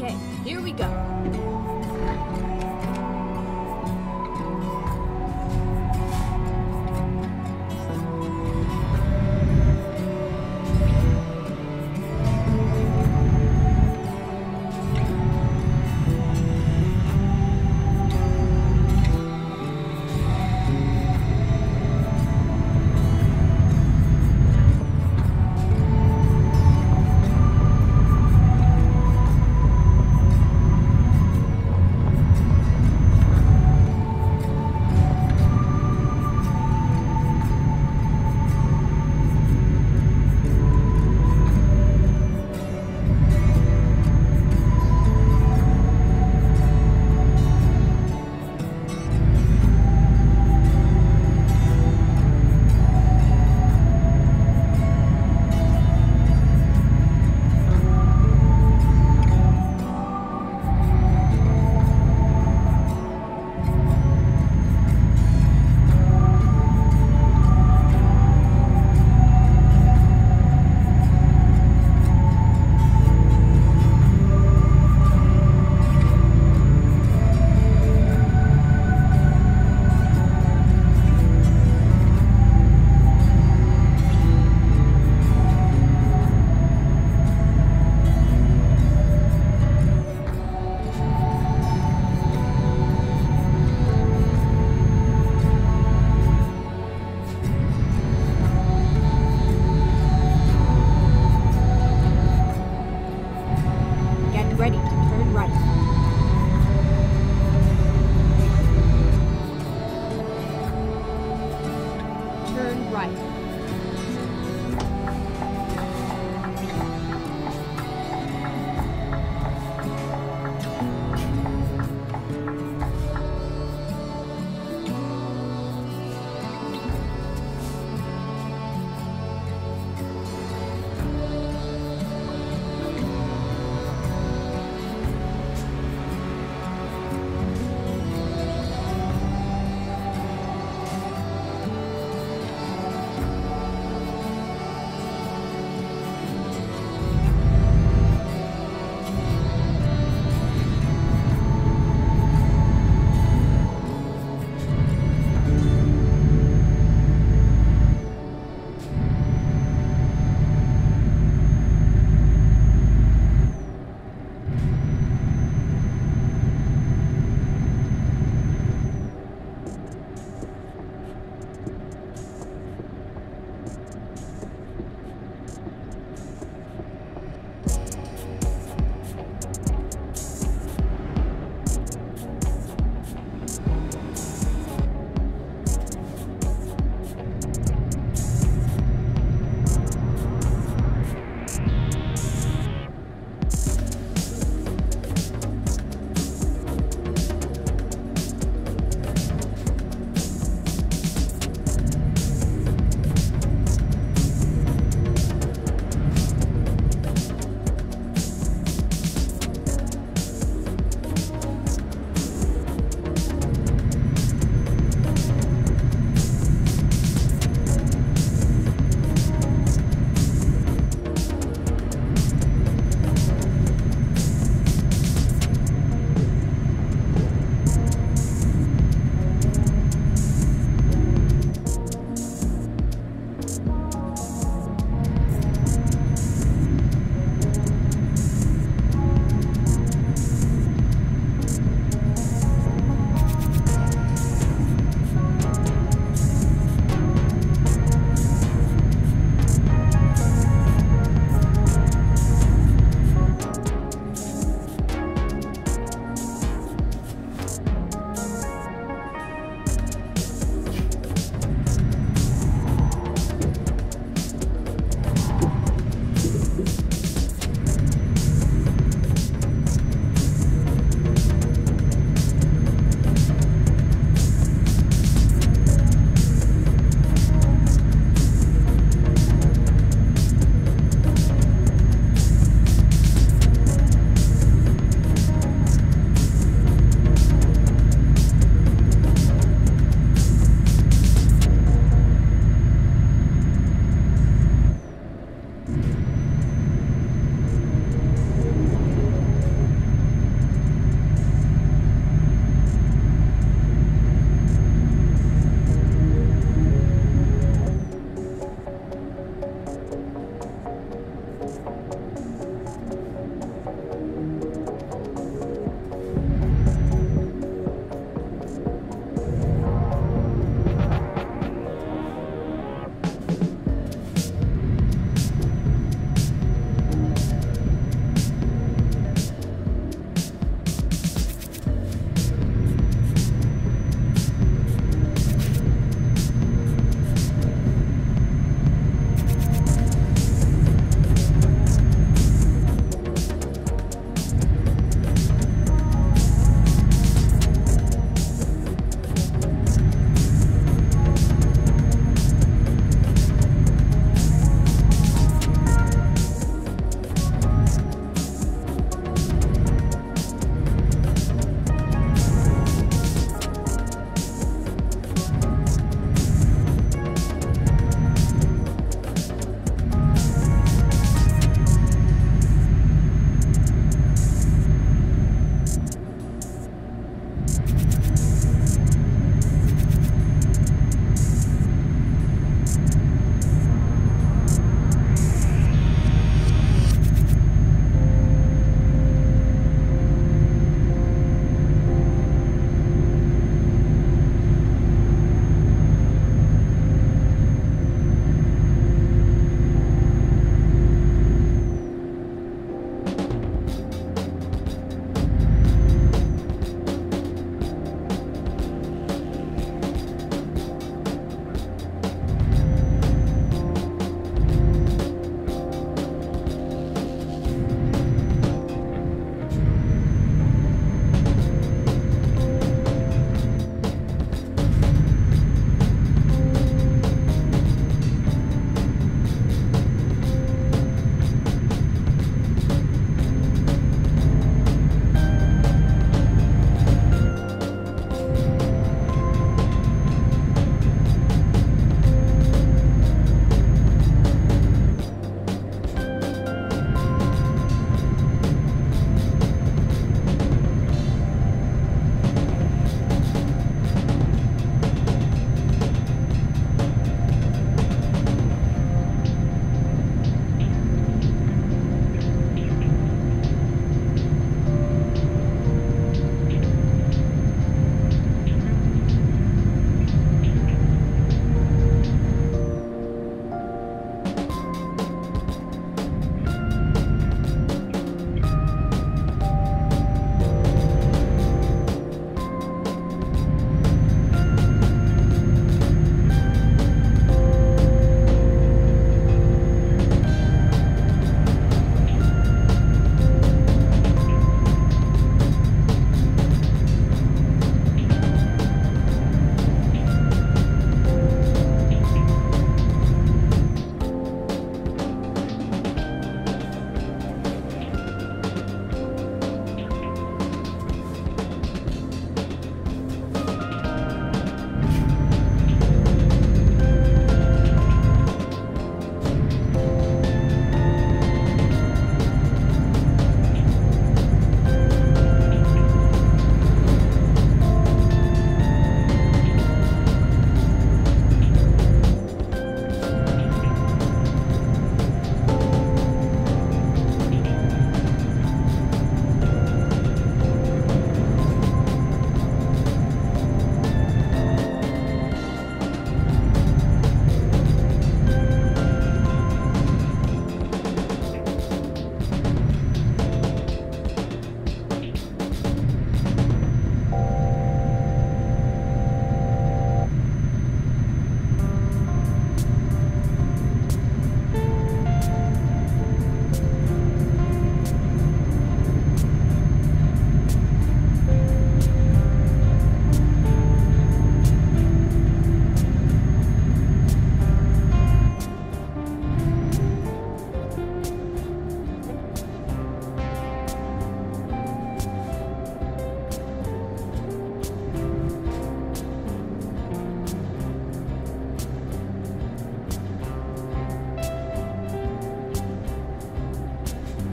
Okay, here we go.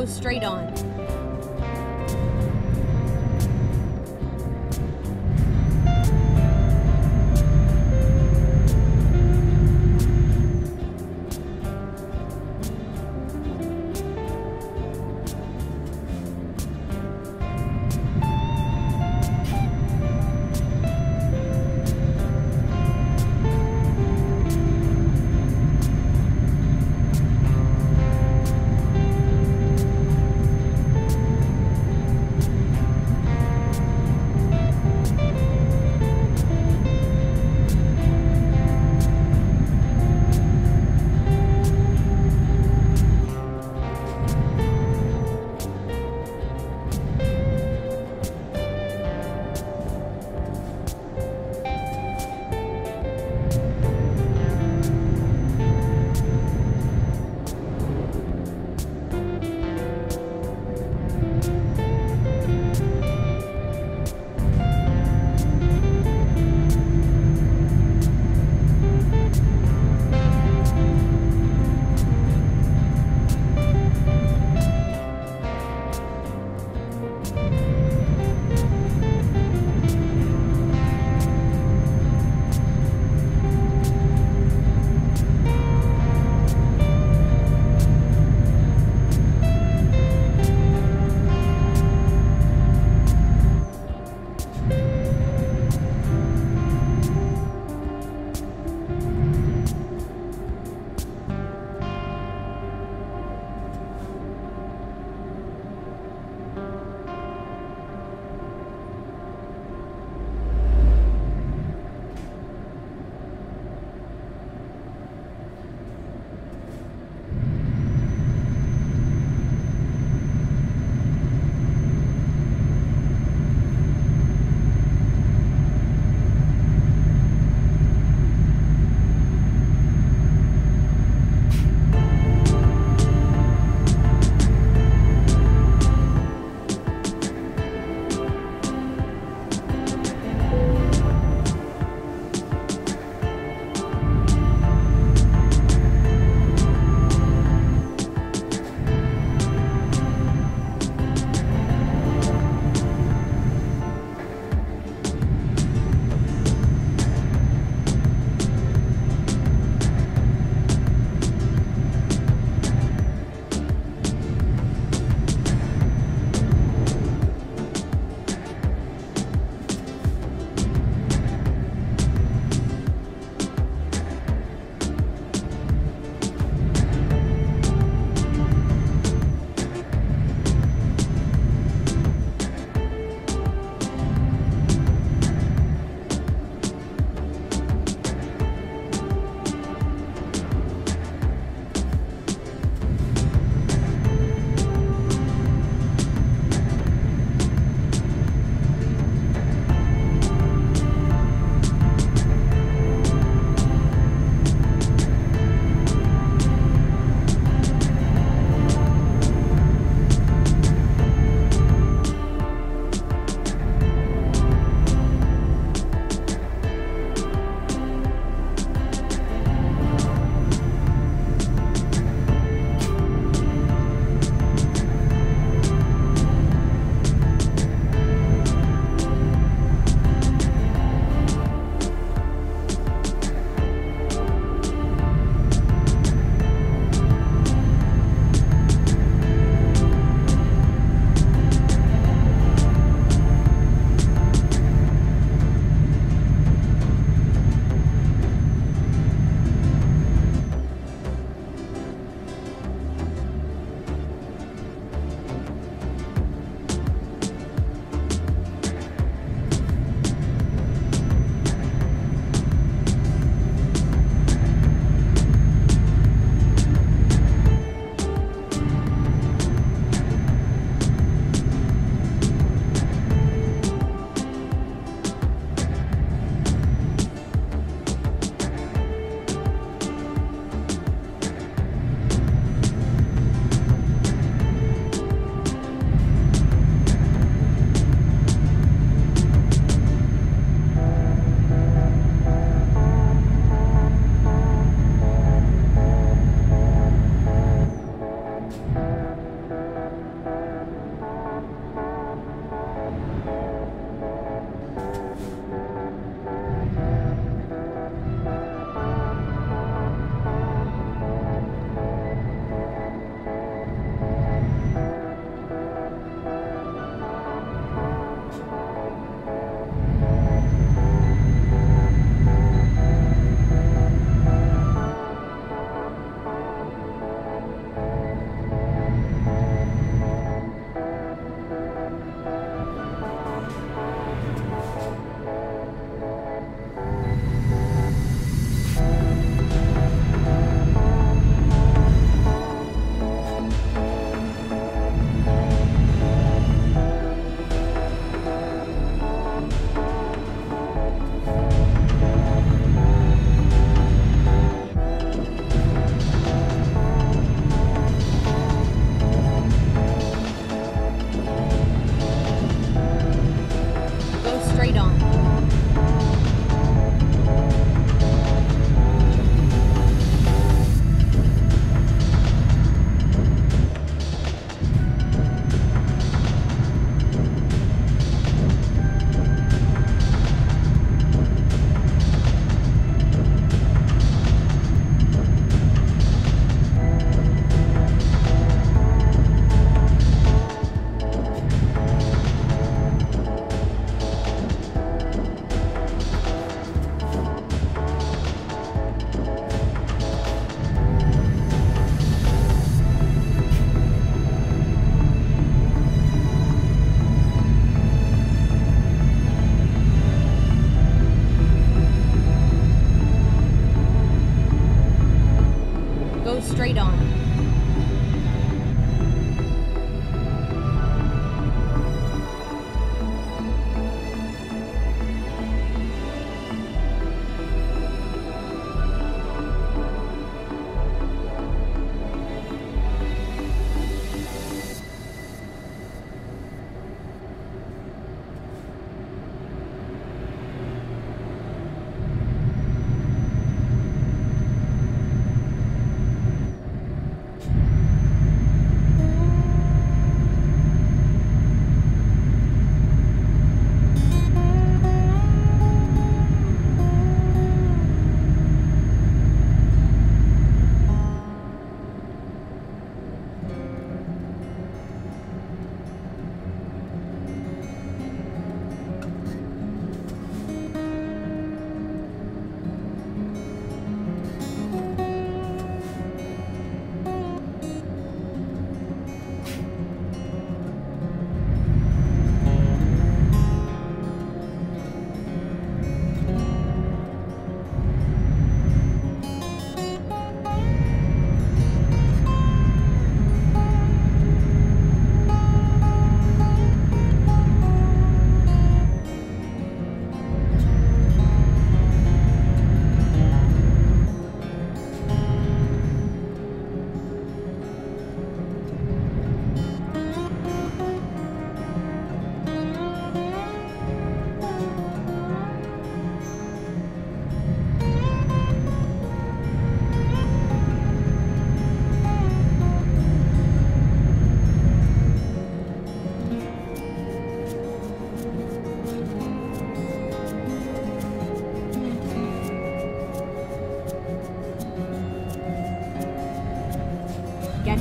go straight on.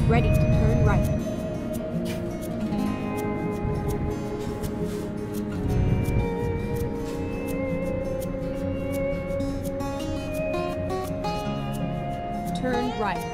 ready to turn right. Turn right.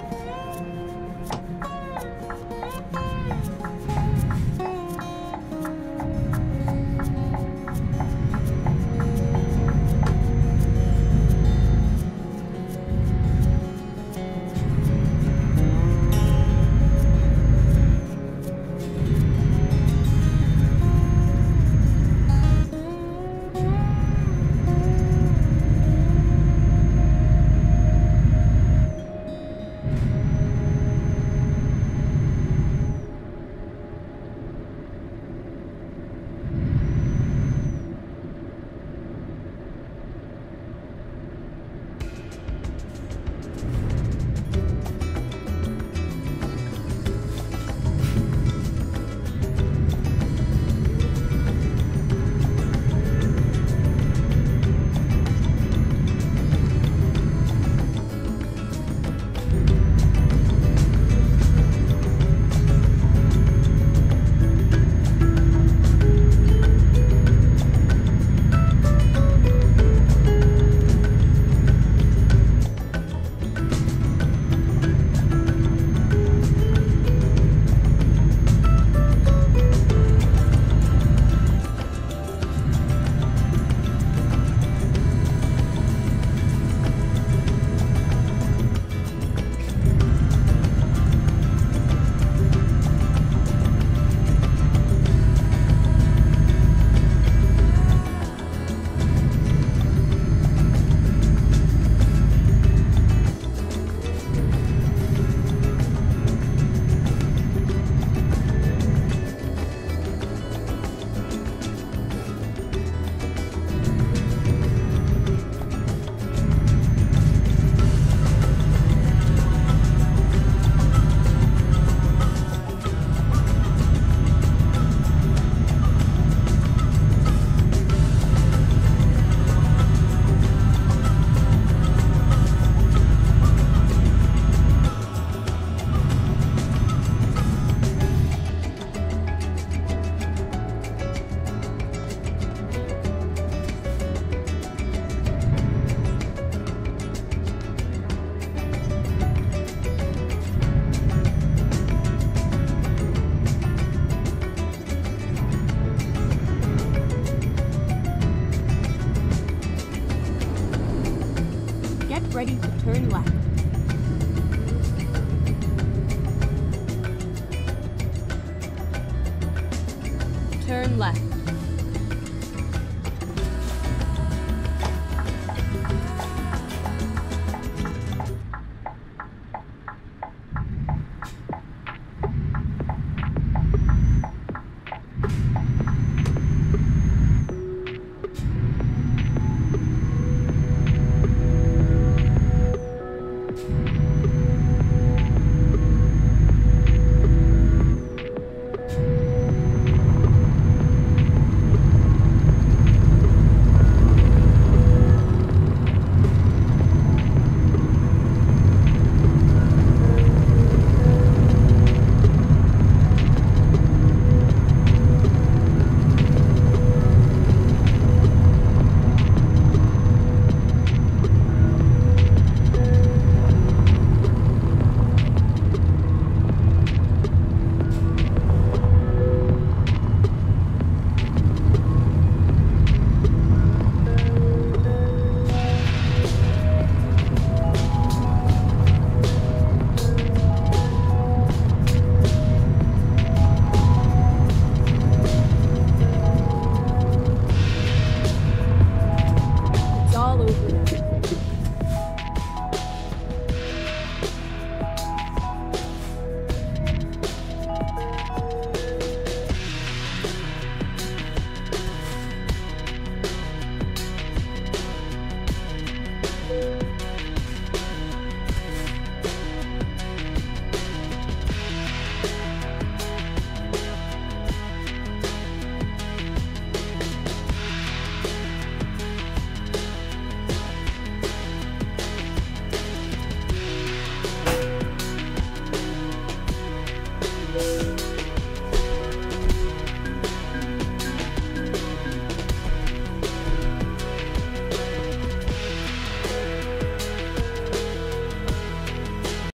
Ready to turn left. Turn left.